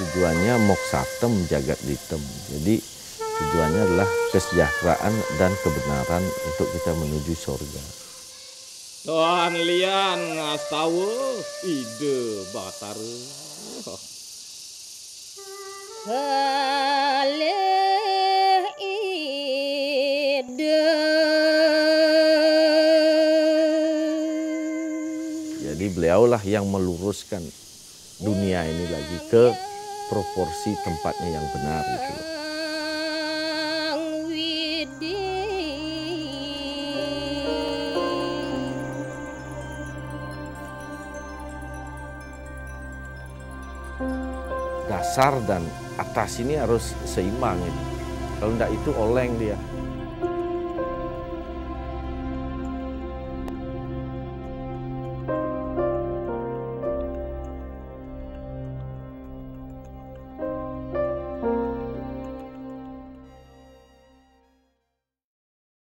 tujuannya moksatem jagat ditem. Jadi tujuannya adalah kesejahteraan dan kebenaran untuk kita menuju surga. Tuhan lian astawa ide batara. Halih ide. Jadi beliaulah yang meluruskan dunia ini lagi ke proporsi tempatnya yang benar gitu. Dasar dan atas ini harus seimbang. Kalau tidak itu oleng dia.